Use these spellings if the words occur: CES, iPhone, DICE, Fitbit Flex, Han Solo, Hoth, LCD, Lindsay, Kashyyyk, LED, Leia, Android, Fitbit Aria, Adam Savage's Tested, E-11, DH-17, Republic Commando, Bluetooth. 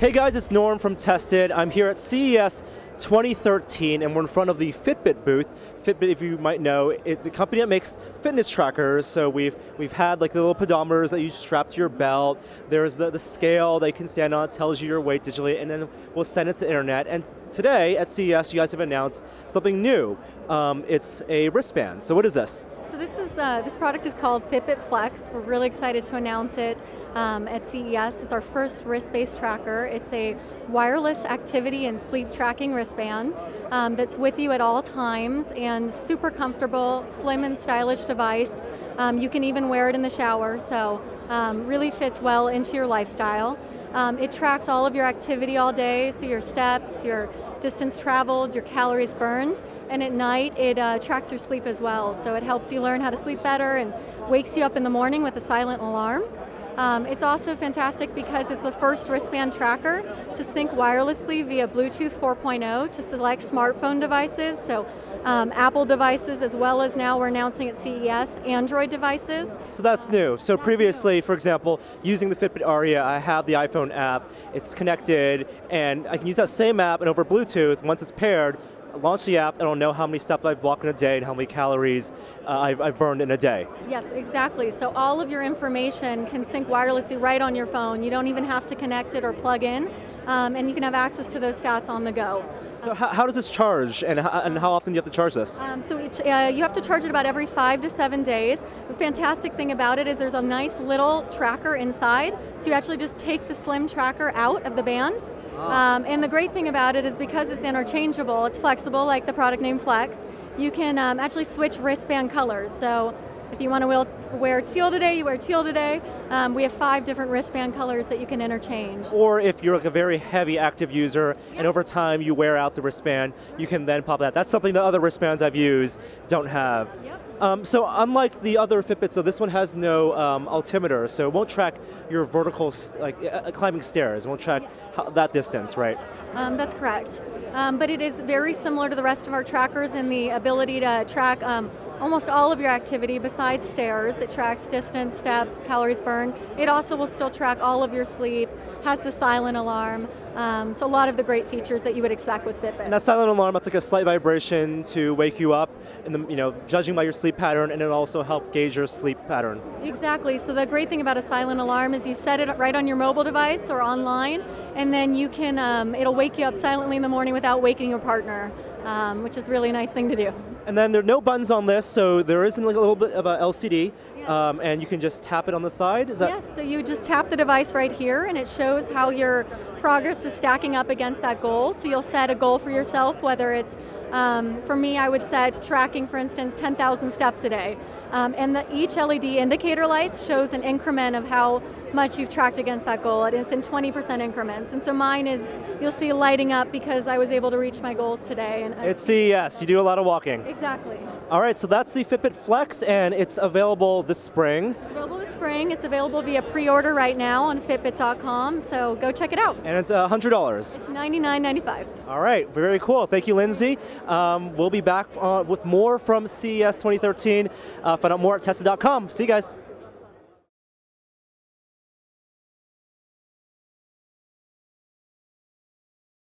Hey guys, it's Norm from Tested. I'm here at CES 2013 and we're in front of the Fitbit booth. Fitbit, if you might know, it's the company that makes fitness trackers. So we've had like the little pedometers that you strap to your belt. There's the scale that you can stand on. It tells you your weight digitally, and then we'll send it to the internet. And today at CES, you guys have announced something new. It's a wristband. So what is this? So this product is called Fitbit Flex. We're really excited to announce it at CES. It's our first wrist-based tracker. It's a wireless activity and sleep tracking wristband that's with you at all times, and super comfortable, slim and stylish device. You can even wear it in the shower, so really fits well into your lifestyle. It tracks all of your activity all day, so your steps, your distance traveled, your calories burned, and at night it tracks your sleep as well. So it helps you learn how to sleep better and wakes you up in the morning with a silent alarm. It's also fantastic because it's the first wristband tracker to sync wirelessly via Bluetooth 4.0 to select smartphone devices, so Apple devices, as well as, now we're announcing at CES, Android devices. So that's new. So that's previously, new. For example, using the Fitbit Aria, I have the iPhone app, it's connected, and I can use that same app, and over Bluetooth, once it's paired, launch the app and I'll know how many steps I've walked in a day and how many calories I've burned in a day. Yes, exactly. So all of your information can sync wirelessly right on your phone. You don't even have to connect it or plug in, and you can have access to those stats on the go. So how does this charge, and how often do you have to charge this? You have to charge it about every 5 to 7 days. The fantastic thing about it is there's a nice little tracker inside, so you actually just take the slim tracker out of the band. And the great thing about it is because it's interchangeable, it's flexible, like the product name Flex, you can actually switch wristband colors. So if you want to wear teal today, you wear teal today. We have 5 different wristband colors that you can interchange. Or if you're like a very heavy active user, yep, and over time you wear out the wristband, you can then pop that. That's something that other wristbands I've used don't have. Yep. So unlike the other Fitbits, so this one has no altimeter, so it won't track your vertical, like climbing stairs, it won't track that distance, right? That's correct. But it is very similar to the rest of our trackers in the ability to track almost all of your activity besides stairs. It tracks distance, steps, calories burned. It also will still track all of your sleep, has the silent alarm. So a lot of the great features that you would expect with Fitbit. And that silent alarm, that's like a slight vibration to wake you up, and you know, judging by your sleep pattern, and it also help gauge your sleep pattern. Exactly. So the great thing about a silent alarm is you set it right on your mobile device or online, and then you can it'll wake you up silently in the morning without waking your partner, which is really a nice thing to do. And then there are no buttons on this, so there is like a little bit of a LCD. Yes. And you can just tap it on the side? Is that? Yes, so you just tap the device right here and it shows how your progress is stacking up against that goal. So you'll set a goal for yourself, whether it's, for me, I would set tracking, for instance, 10,000 steps a day. And each LED indicator light shows an increment of how much you've tracked against that goal. It's in 20% increments. And so mine is, you'll see lighting up because I was able to reach my goals today. And it's CES, you do a lot of walking. Exactly. All right, so that's the Fitbit Flex, and it's available this spring. It's available this spring. It's available via pre-order right now on Fitbit.com, so go check it out. And it's $100. It's $99.95. All right, very cool. Thank you, Lindsay. We'll be back with more from CES 2013. Find out more at tested.com. See you guys.